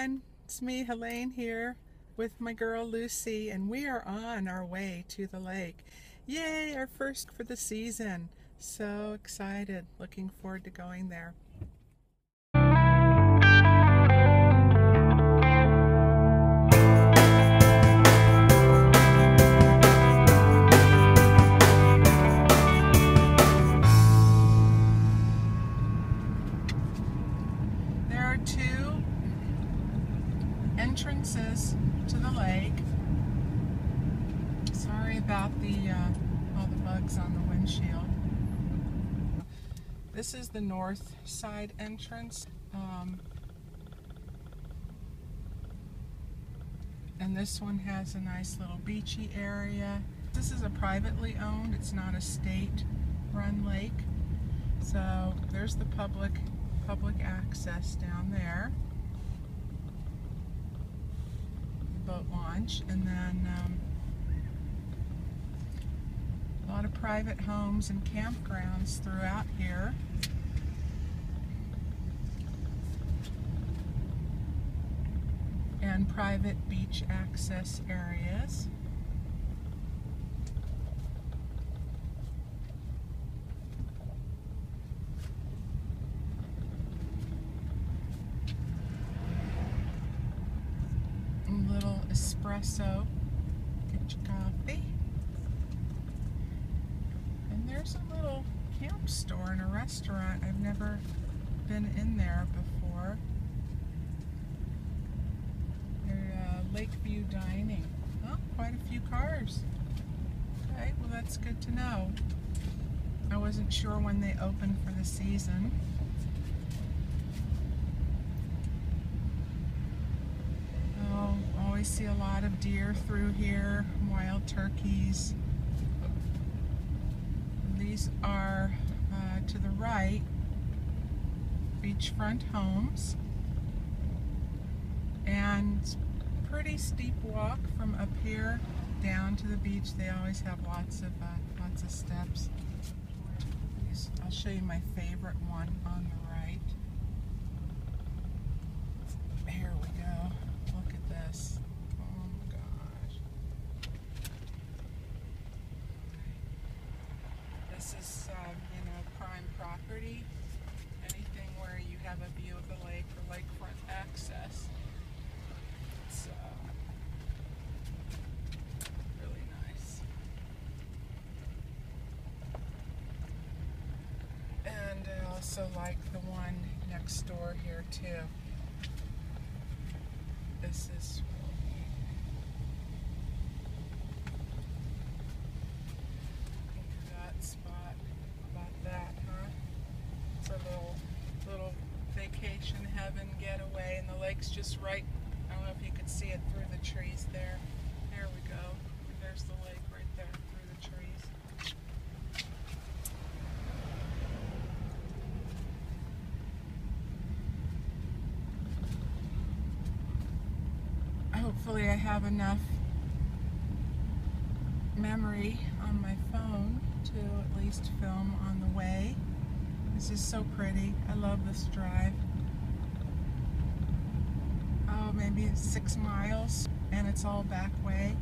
everyone, it's me, Helene, here with my girl Lucy, and we are on our way to the lake. Yay, our first for the season. So excited, looking forward to going there. Entrances to the lake. Sorry about the all the bugs on the windshield. This is the north side entrance, and this one has a nice little beachy area. This is a privately owned, it's not a state-run lake. So there's the public access down there. Boat launch, and then a lot of private homes and campgrounds throughout here. And private beach access areas. Espresso, get your coffee. And there's a little camp store and a restaurant. I've never been in there before. They're Lakeview Dining. Oh, quite a few cars. Okay, well that's good to know. I wasn't sure when they opened for the season. I see a lot of deer through here, wild turkeys. These are to the right, beachfront homes, and pretty steep walk from up here down to the beach. They always have lots of steps. I'll show you my favorite one on the right. Here we go. Look at this. This is, you know, prime property, anything where you have a view of the lake or lakefront access. It's really nice. And I also like the one next door here too. This is getaway, and the lake's just right. I don't know if you could see it through the trees there. There we go. There's the lake right there through the trees. Hopefully I have enough memory on my phone to at least film on the way. This is so pretty. I love this drive. Maybe it's 6 miles, and it's all back way.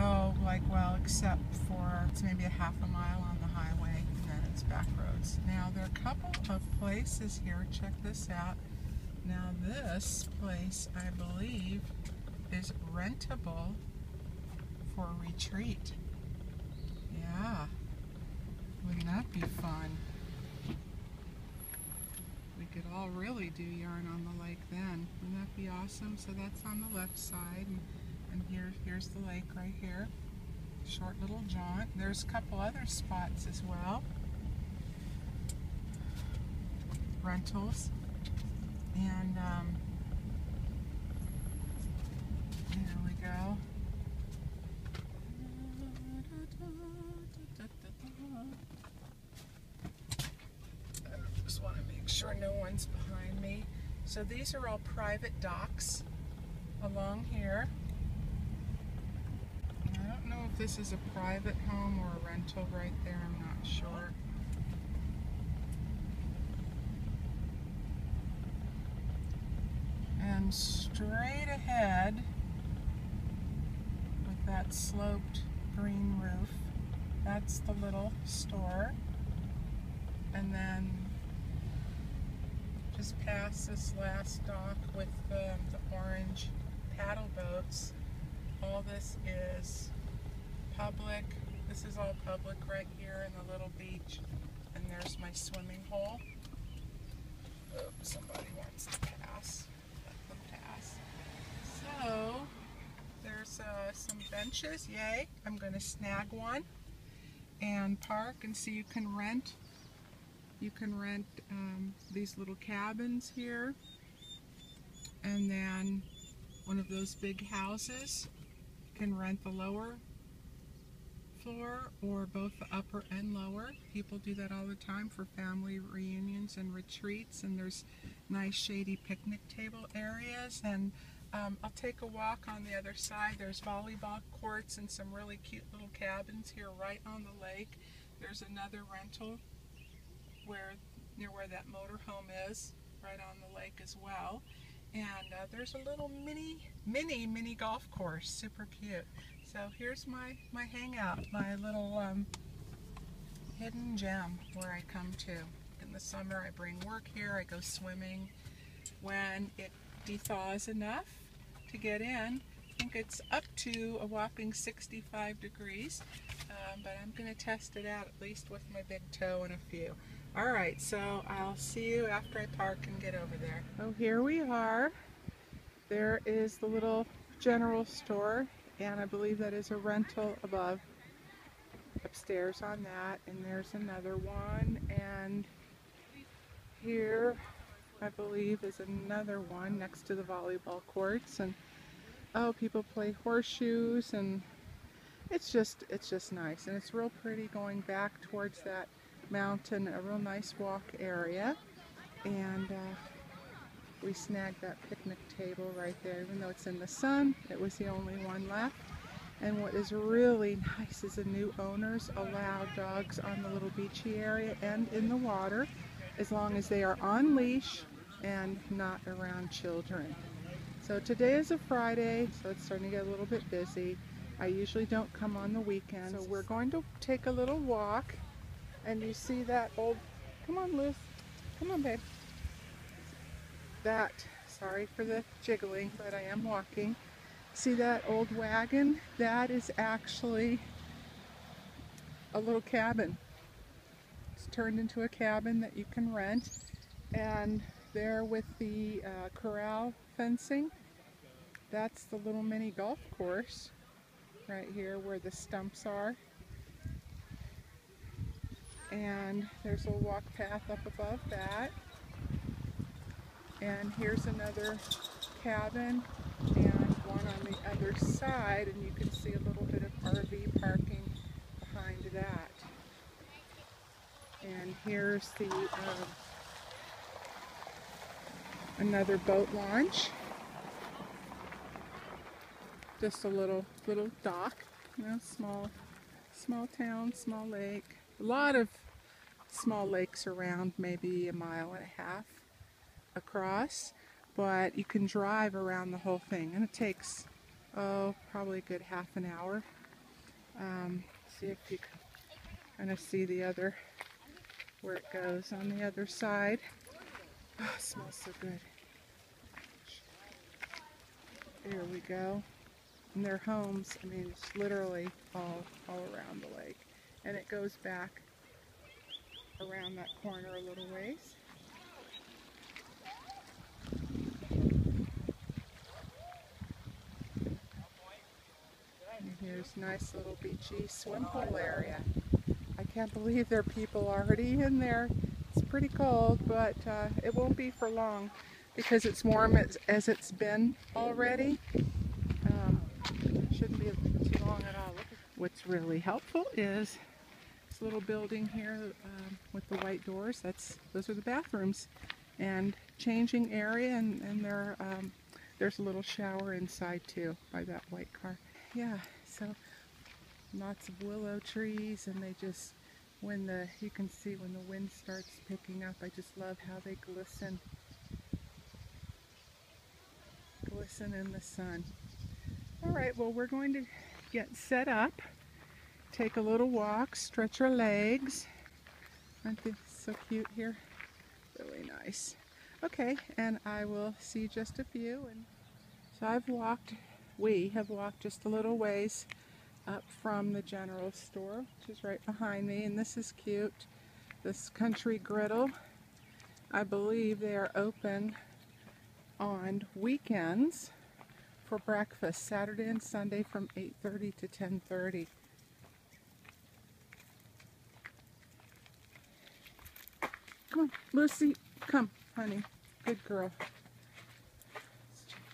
Oh, like, well, except for it's maybe a half a mile on the highway, and then it's back roads. Now, there are a couple of places here. Check this out. Now, this place, I believe, is rentable for retreat. Yeah. Wouldn't that be fun? We could all really do yarn on the lake then. Wouldn't that be awesome? So that's on the left side, and here's the lake right here. Short little jaunt. There's a couple other spots as well. Rentals. And there we go. Sure no one's behind me. So these are all private docks along here. And I don't know if this is a private home or a rental right there, I'm not sure. And come straight ahead with that sloped green roof. That's the little store. And then just past this last dock with the orange paddle boats, all this is public. This is all public right here in the little beach. And there's my swimming hole. Oh, somebody wants to pass. Let them pass. So there's some benches. Yay! I'm going to snag one and park, and so you can rent. You can rent these little cabins here, and then one of those big houses. You can rent the lower floor or both the upper and lower. People do that all the time for family reunions and retreats, and there's nice shady picnic table areas. And I'll take a walk on the other side. There's volleyball courts and some really cute little cabins here right on the lake. There's another rental near where that motorhome is, right on the lake as well. And there's a little mini golf course, super cute. So here's my hangout, my little hidden gem where I come to. In the summer I bring work here, I go swimming when it de-thaws enough to get in. I think it's up to a whopping 65 degrees, but I'm going to test it out at least with my big toe and a few. Alright, so I'll see you after I park and get over there. Oh, here we are. There is the little general store. And I believe that is a rental above, upstairs on that. And there's another one. And here, I believe, is another one next to the volleyball courts. And oh, people play horseshoes, and it's just nice. And it's real pretty going back towards that mountain, a real nice walk area. And we snagged that picnic table right there. Even though it's in the sun, it was the only one left. And what is really nice is the new owners allow dogs on the little beachy area and in the water, as long as they are on leash and not around children. So today is a Friday, so it's starting to get a little bit busy. I usually don't come on the weekends, so we're going to take a little walk. And you see that old, come on Lucy, come on babe. That, sorry for the jiggling, but I am walking. See that old wagon? That is actually a little cabin. It's turned into a cabin that you can rent. And there with the corral fencing, that's the little mini golf course right here where the stumps are. And there's a walk path up above that. And here's another cabin and one on the other side, and you can see a little bit of RV parking behind that. And here's the another boat launch. Just a little dock, you know, small town, small lake. A lot of small lakes around, maybe a mile and a half across, but you can drive around the whole thing, and it takes, oh, probably a good half an hour. See if you can kind of see the other, where it goes on the other side. Oh, it smells so good. There we go. And their homes, I mean, it's literally all around the lake. And it goes back around that corner a little ways. And here's nice little beachy swim pool area. I can't believe there are people already in there. It's pretty cold, but it won't be for long because it's warm as it's been already. It shouldn't be too long at all. What's really helpful is this little building here with the white doors. Those are the bathrooms and changing area, and there's a little shower inside too by that white car. Yeah, so lots of willow trees, and they just, you can see when the wind starts picking up, I just love how they glisten. glisten in the sun. All right, well, we're going to get set up, take a little walk, stretch our legs. Aren't they so cute here? Really nice. Okay, and I will see just a few. And so we have walked just a little ways up from the general store, which is right behind me, and this is cute. This Country Griddle, I believe they are open on weekends for breakfast, Saturday and Sunday from 8:30 to 10:30. Come on, Lucy, come, honey, good girl.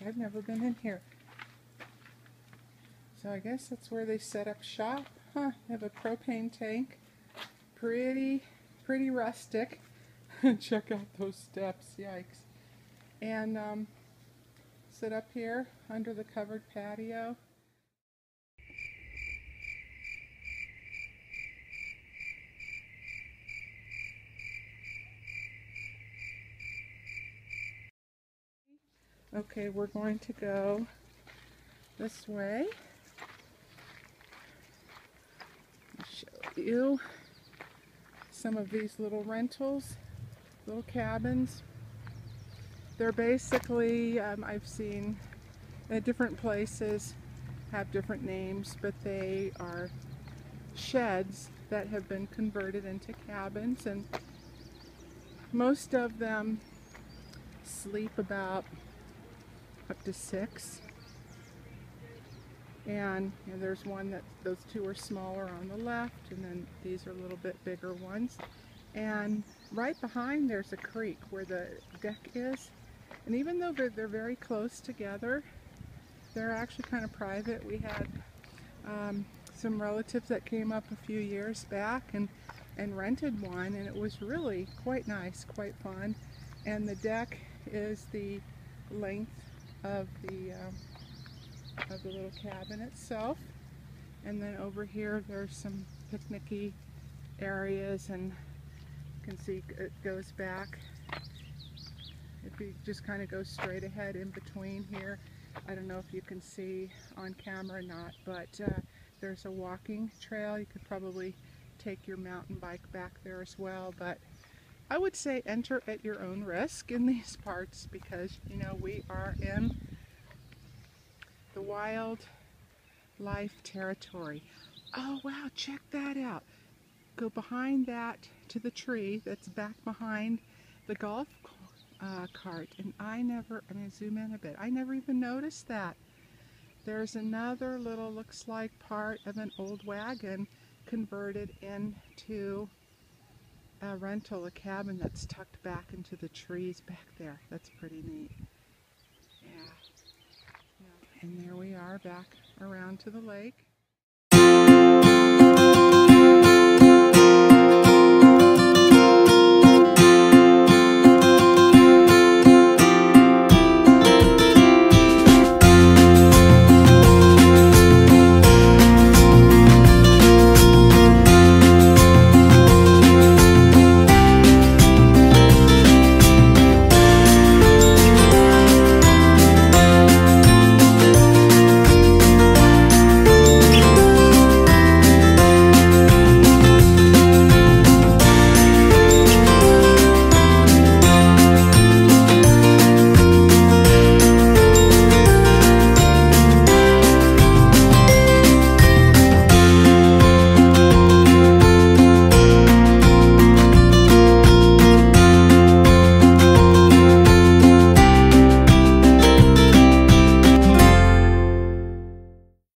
I've never been in here. So I guess that's where they set up shop, huh? They have a propane tank, pretty rustic. Check out those steps, yikes. And sit up here under the covered patio. Okay, we're going to go this way. I'll show you some of these little rentals, little cabins. They're basically, I've seen at different places have different names, but they are sheds that have been converted into cabins, and most of them sleep about up to six. And you know, there's one that those two are smaller on the left, and then these are a little bit bigger ones. And right behind there's a creek where the deck is. And even though they're very close together, they're actually kind of private. We had some relatives that came up a few years back and rented one, and it was really quite nice, quite fun. And the deck is the length of the little cabin itself. And then over here there's some picnicky areas, and you can see it goes back. If you just kind of go straight ahead in between here, I don't know if you can see on camera or not, but there's a walking trail. You could probably take your mountain bike back there as well, but I would say enter at your own risk in these parts, because you know we are in the wildlife territory. Oh wow, check that out. Go behind that to the tree that's back behind the golf cart, and I'm going to zoom in a bit. I never even noticed that. There's another little, looks like part of an old wagon converted into a rental, a cabin that's tucked back into the trees back there. That's pretty neat. Yeah. And there we are back around to the lake.